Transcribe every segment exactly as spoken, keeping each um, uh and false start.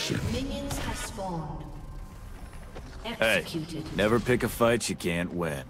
action. Minions have spawned. Executed. Hey, never pick a fight you can't win.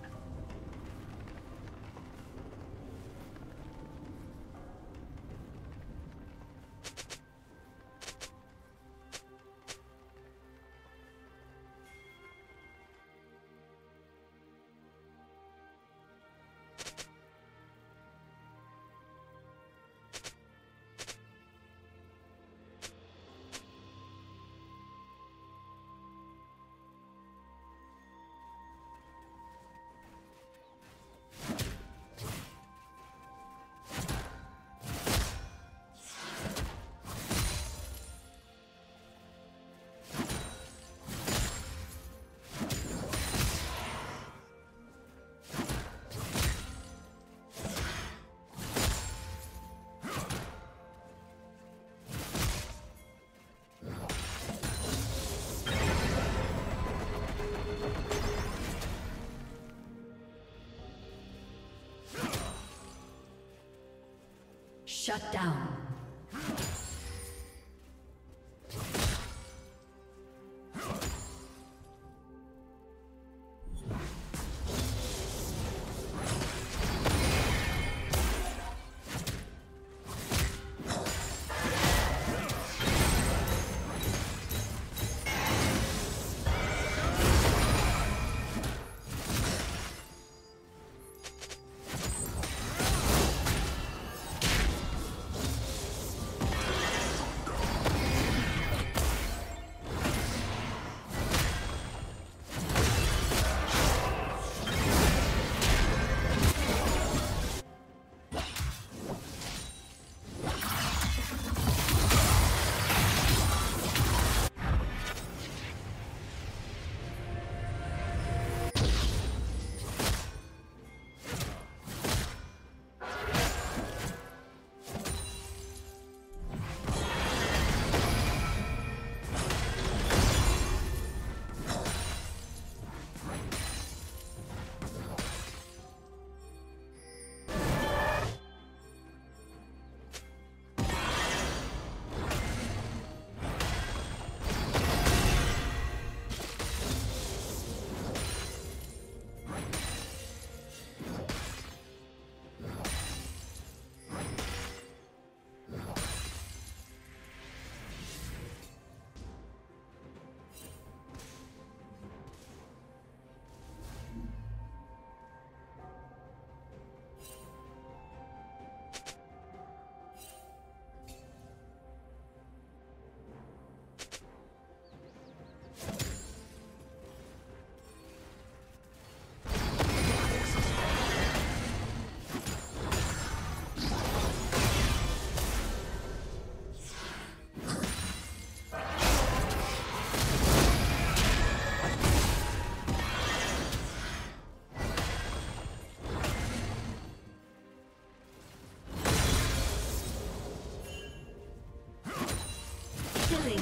Shut down.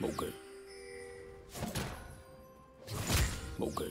Okay. Okay.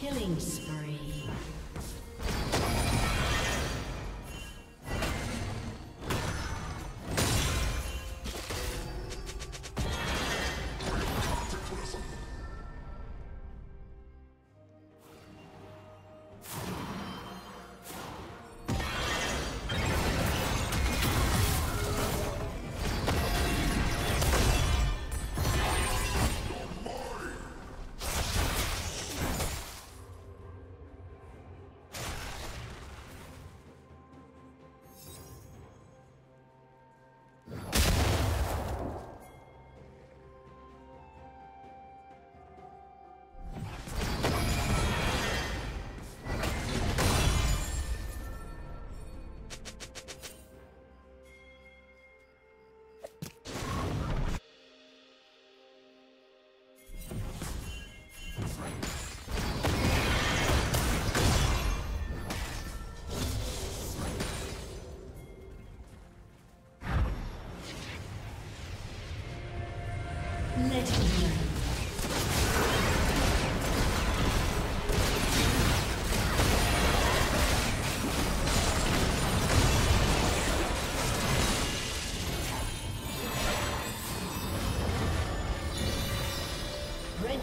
Killing spree.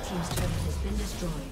Team's turret has been destroyed.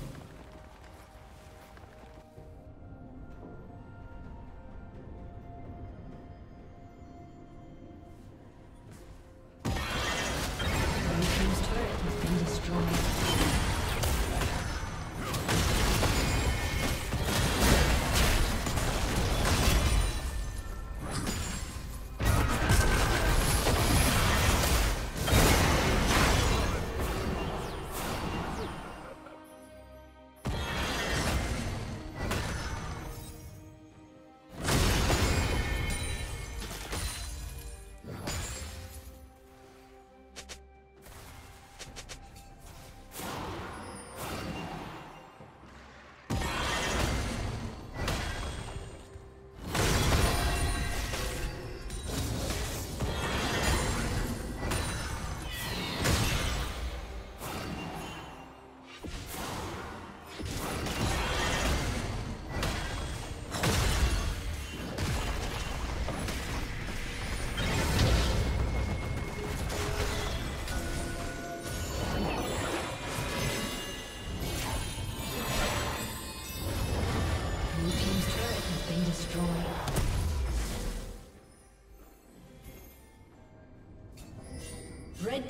Red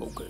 Okay.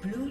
Blue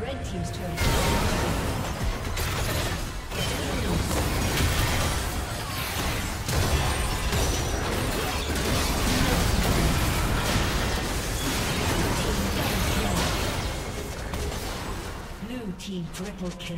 Red team's turret. Blue team triple kill.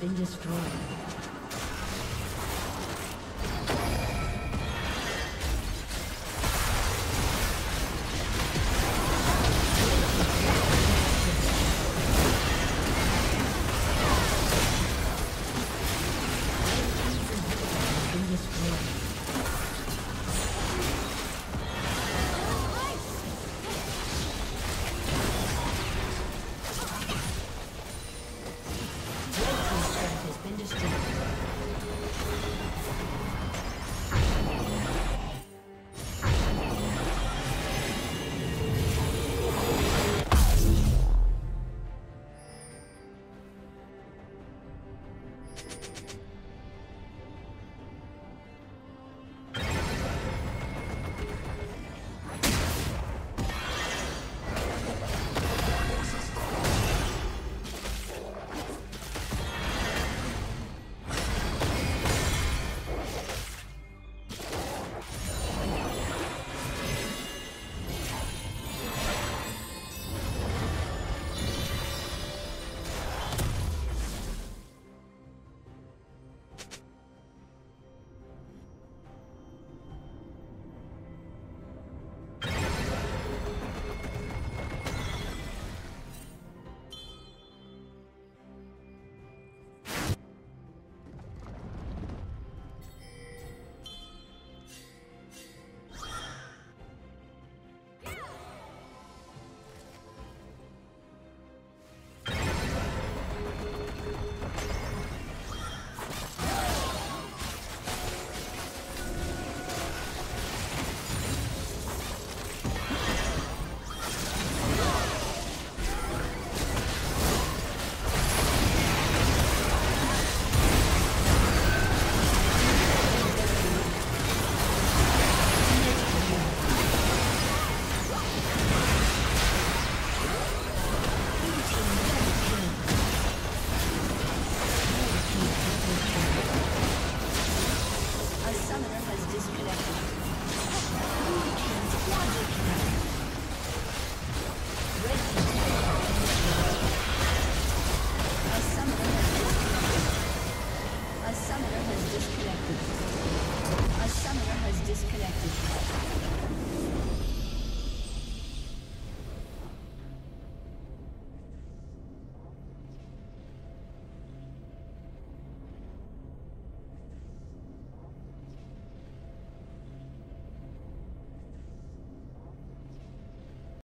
Been destroyed.